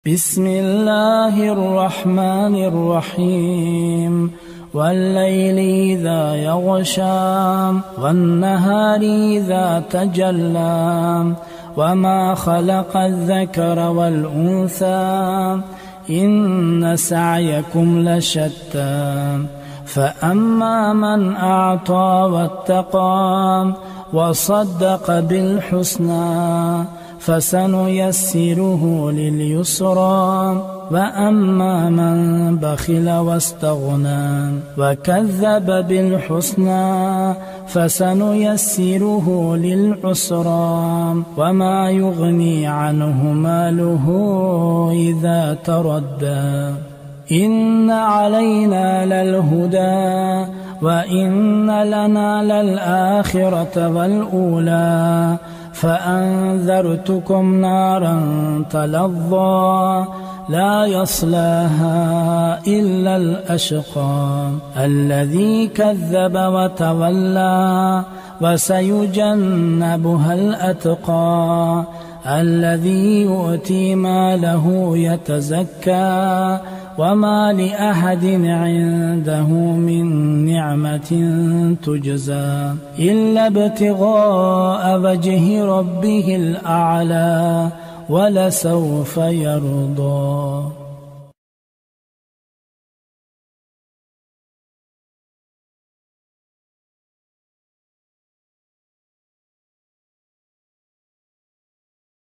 Bismillahirrahmanirrahim. وَاللَّيْلِ إِذَا يَغْشَى وَالنَّهَارِ إِذَا تَجَلَّى وَمَا خَلَقَ الذَّكَرَ وَالْأُنثَى إِنَّ سَعْيَكُمْ لَشَتَّى فَأَمَّا مَنْ أَعْطَى وَاتَّقَى وَصَدَّقَ بِالْحُسْنَى فَسَنُيَسِّرُهُ لِلْيُسْرَى وَأَمَّا مَنْ بَخِلَ وَاسْتَغْنَى وَكَذَّبَ بِالْحُسْنَى فَسَنُيَسِّرُهُ لِلْعُسْرَى وَمَا يُغْنِي عَنْهُ مَالُهُ إِذَا تَرَدَّى إِنَّ عَلَيْنَا لَلْهُدَى وَإِنَّ لَنَا لَلْآخِرَةَ وَالْأُولَى فَأَنذَرْتُكُمْ نَارًا تَلَظَّى لَا يَصْلَاهَا إِلَّا الْأَشْقَى الَّذِي كَذَّبَ وَتَوَلَّى وَسَيُجَنَّبُهَا الْأَتْقَى الَّذِي يُؤْتِي مَالَهُ يَتَزَكَّى وَمَا لِأَحَدٍ عِندَهُ مِنْ نِعْمَةٍ تُجْزَى إِلَّا ابْتِغَاءَ وَجْهِ رَبِّهِ الْأَعْلَى وَلَسَوْفَ يَرْضَى.